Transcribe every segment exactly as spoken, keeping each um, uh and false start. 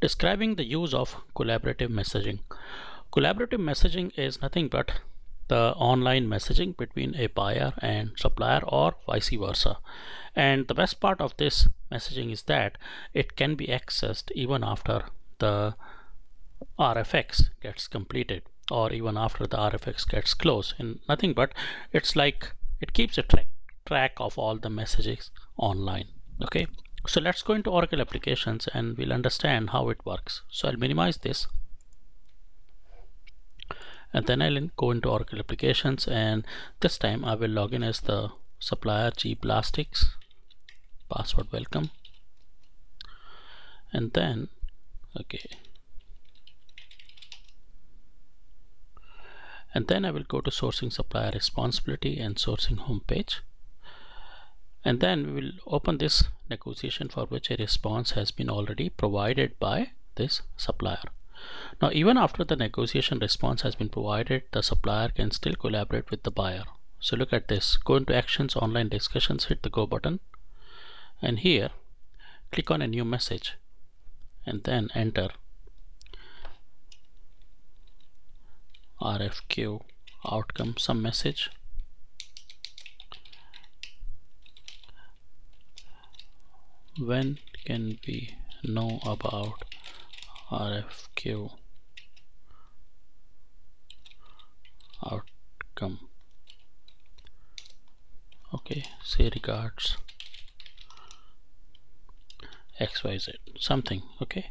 Describing the use of collaborative messaging. Collaborative messaging is nothing but the online messaging between a buyer and supplier or vice versa. And the best part of this messaging is that it can be accessed even after the R F X gets completed or even after the R F X gets closed. And nothing but it's like it keeps a track, track of all the messages online. Okay. So let's go into Oracle Applications and we'll understand how it works. So I'll minimize this and then I'll go into Oracle Applications, and this time I will log in as the supplier G Plastics, password welcome, and then okay, and then I will go to sourcing supplier responsibility and sourcing homepage. And then we will open this negotiation for which a response has been already provided by this supplier. Now, even after the negotiation response has been provided, the supplier can still collaborate with the buyer. So look at this, go into actions, online discussions, hit the go button, and here click on a new message and then enter R F Q outcome, some message. When can we know about R F Q outcome? Okay, say regards X Y Z, something. Okay,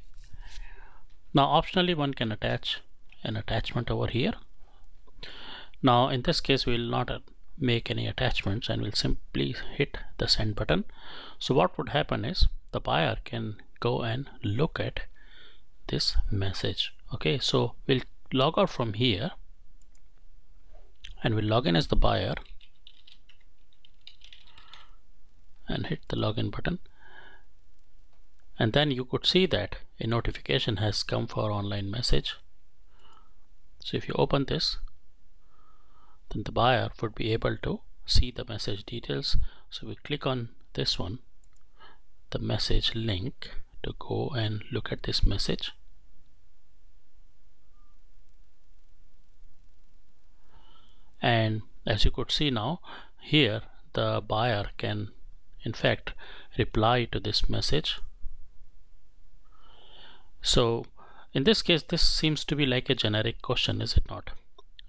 now optionally one can attach an attachment over here. Now in this case we will not make any attachments and we'll simply hit the send button. So what would happen is the buyer can go and look at this message. Okay, so we'll log out from here and we'll log in as the buyer and hit the login button, and then you could see that a notification has come for online message. So if you open this, then the buyer would be able to see the message details. So we click on this one, the message link, to go and look at this message. And as you could see now, here the buyer can in fact reply to this message. So in this case, this seems to be like a generic question, is it not?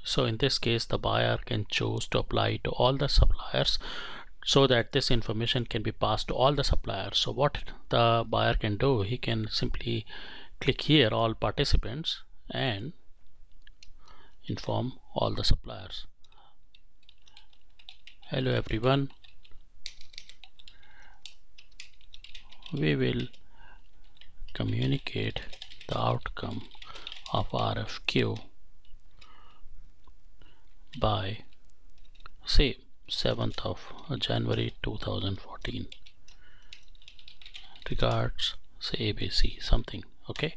So in this case, the buyer can choose to apply to all the suppliers so that this information can be passed to all the suppliers. So what the buyer can do, he can simply click here, all participants, and inform all the suppliers. Hello everyone, we will communicate the outcome of R F Q by say seventh of January two thousand fourteen, regards say A B C, something. Okay,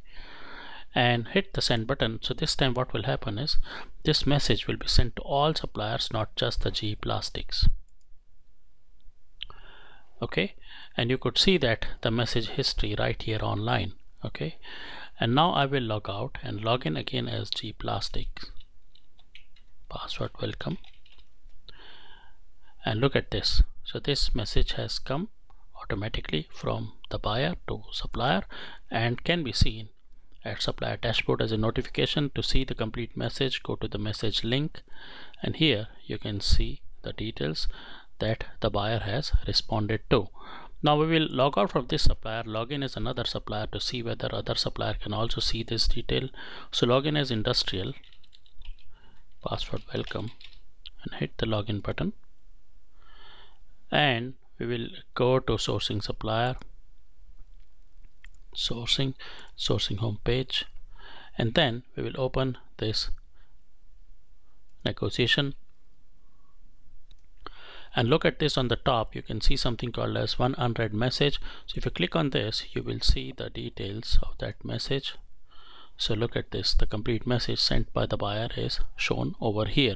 and hit the send button. So this time what will happen is this message will be sent to all suppliers, not just the G Plastics. Okay, and you could see that the message history right here online. Okay, and now I will log out and log in again as G Plastics, password welcome, and look at this. So this message has come automatically from the buyer to supplier and can be seen at supplier dashboard as a notification. To see the complete message, go to the message link, and here you can see the details that the buyer has responded to. Now we will log out from this supplier, log in as another supplier to see whether other supplier can also see this detail. So log in as industrial, password welcome, and hit the login button, and we will go to sourcing supplier, sourcing sourcing homepage, and then we will open this negotiation and look at this. On the top you can see something called as one unread message. So if you click on this, you will see the details of that message. So look at this, the complete message sent by the buyer is shown over here.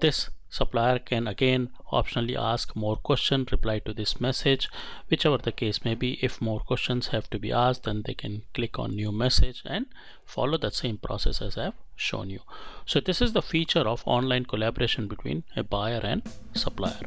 This Supplier can again optionally ask more questions, reply to this message, whichever the case may be. If more questions have to be asked, then they can click on new message and follow the same process as I've shown you. So this is the feature of online collaboration between a buyer and supplier.